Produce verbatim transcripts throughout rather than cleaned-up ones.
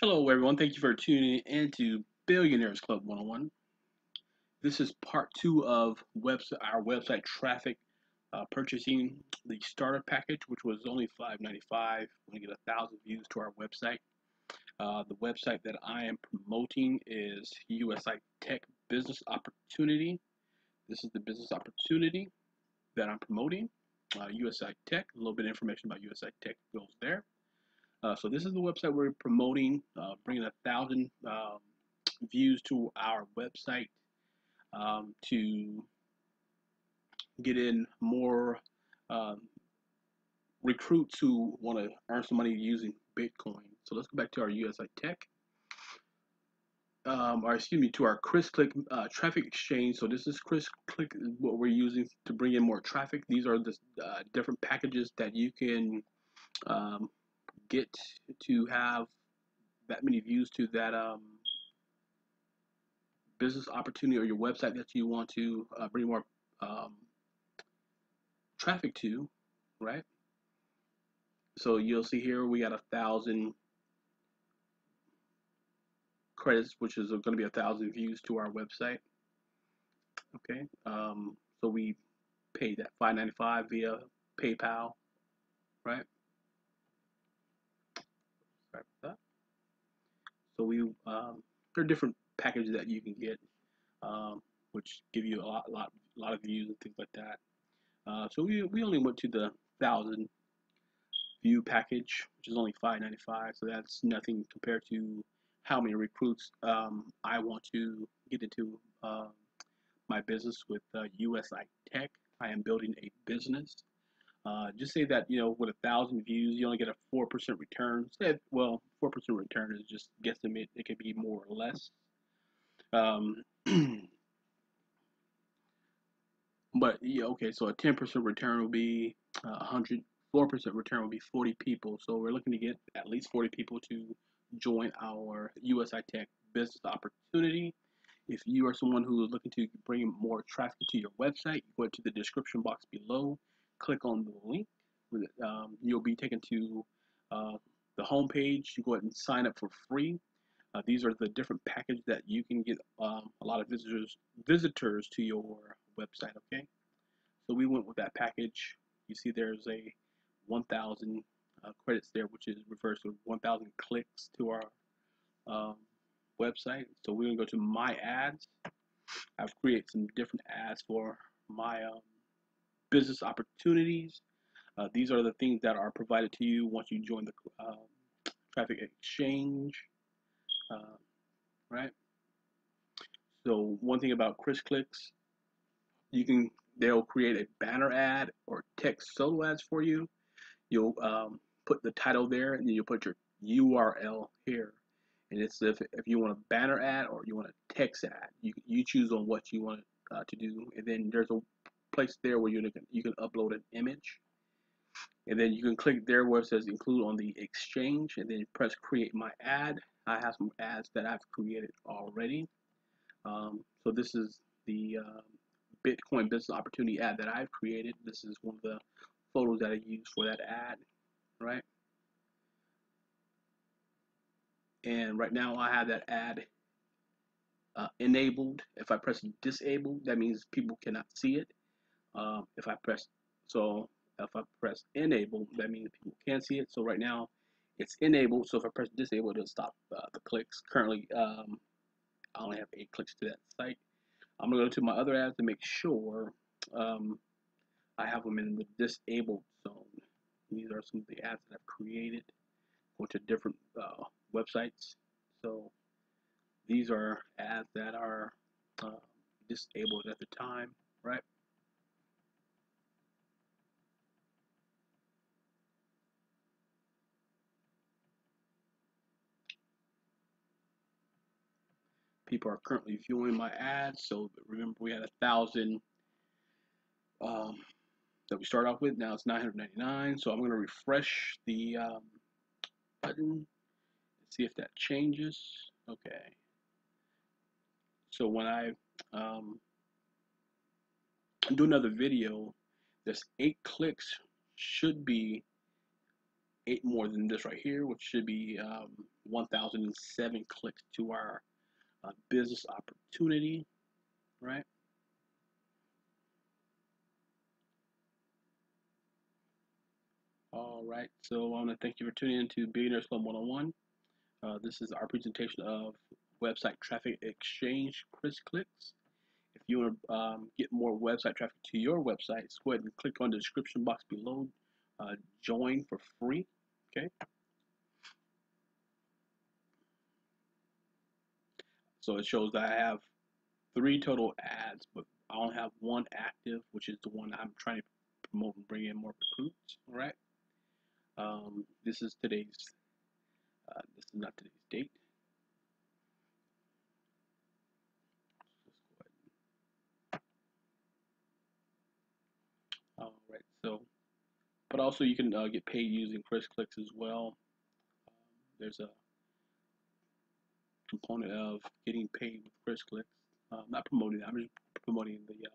Hello everyone, thank you for tuning in to Billionaires Club one oh one. This is part two of website, our website traffic, uh, purchasing the starter package, which was only five ninety-five. We get a thousand views to our website. Uh, the website that I am promoting is U S I Tech Business Opportunity. This is the business opportunity that I'm promoting. Uh, U S I Tech, a little bit of information about U S I Tech goes there. Uh, so this is the website we're promoting, uh, bringing a thousand um, views to our website um, to get in more um, recruits who want to earn some money using Bitcoin. So let's go back to our U S I Tech, um, or excuse me, to our Chris Click uh, traffic exchange. So this is Chris Click, what we're using to bring in more traffic. These are the uh, different packages that you can Um, get to have that many views to that um, business opportunity or your website that you want to uh, bring more um, traffic to, right? So you'll see here we got a thousand credits, which is going to be a thousand views to our website. Okay, um, so we paid that five ninety-five via PayPal, right? So we um, there are different packages that you can get, um, which give you a lot, lot, lot of views and things like that. Uh, so we we only went to the thousand view package, which is only five ninety-five. So that's nothing compared to how many recruits um, I want to get into uh, my business with uh, U S I Tech. I am building a business. Uh, just say that, you know, with a thousand views, you only get a four percent return. Said, well, four percent return is just guesstimate. It could be more or less. Um, but yeah, okay. So a ten percent return will be a uh, hundred. Four percent return will be forty people. So we're looking to get at least forty people to join our U S I Tech business opportunity. If you are someone who is looking to bring more traffic to your website, you go to the description box below. Click on the link. Um, you'll be taken to uh, the home page. You go ahead and sign up for free. Uh, these are the different packages that you can get um, a lot of visitors visitors to your website. Okay, so we went with that package. You see, there's a one thousand uh, credits there, which is reversed with one thousand clicks to our um, website. So we're gonna go to my ads. I've created some different ads for my Um, business opportunities. Uh, these are the things that are provided to you once you join the uh, traffic exchange, uh, right? So one thing about Chris Clicks, you can they'll create a banner ad or text solo ads for you. You'll um, put the title there, and then you'll put your U R L here. And it's if if you want a banner ad or you want a text ad, you you choose on what you want uh, to do, and then there's a place there where you can you can upload an image, and then you can click there where it says include on the exchange, and then press create my ad. I have some ads that I've created already. Um, so this is the uh, Bitcoin business opportunity ad that I've created. This is one of the photos that I use for that ad, right? And right now I have that ad uh, enabled. If I press disabled, that means people cannot see it. Um, if I press so if I press enable, that means people can see it. So right now it's enabled, so if I press disable, it'll stop uh, the clicks. Currently um, I only have eight clicks to that site. I'm gonna go to my other ads to make sure um, I have them in the disabled zone. These are some of the ads that I've created. Go to different uh, websites. So these are ads that are uh, disabled at the time, right? People are currently viewing my ads. So remember, we had a thousand um, that we start off with. Now it's nine hundred ninety-nine. So I'm going to refresh the um, button, see if that changes. Okay. So when I um, do another video, this eight clicks should be eight more than this right here, which should be um, one thousand seven clicks to our uh, business opportunity, right? All right, so I want to thank you for tuning in to Billionaires Club one oh one. Uh, this is our presentation of website traffic exchange, Chris Clicks. If you want to um, get more website traffic to your websites, go ahead and click on the description box below. Uh, join for free, okay? So it shows that I have three total ads, but I only have one active, which is the one I'm trying to promote and bring in more recruits, all right? Um, this is today's, uh, this is not today's date. Let's go ahead. All right, so, but also you can uh, get paid using Chris Clicks as well. Um, there's a component of getting paid with Chris Clicks. Uh, not promoting, I'm just promoting the uh,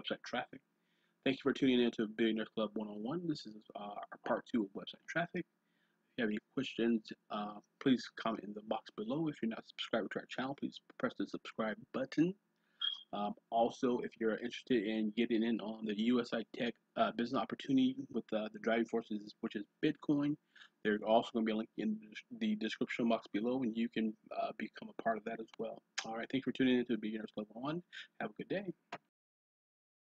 website traffic. Thank you for tuning in to Billionaires Club one oh one. This is uh, our part two of website traffic. If you have any questions, uh, please comment in the box below. If you're not subscribed to our channel, please press the subscribe button. Um, also, if you're interested in getting in on the U S I Tech uh, business opportunity with uh, the driving forces, which is Bitcoin, there's also going to be a link in the description box below, and you can uh, become a part of that as well. All right, thanks for tuning in to Billionaires Club one oh one. Have a good day.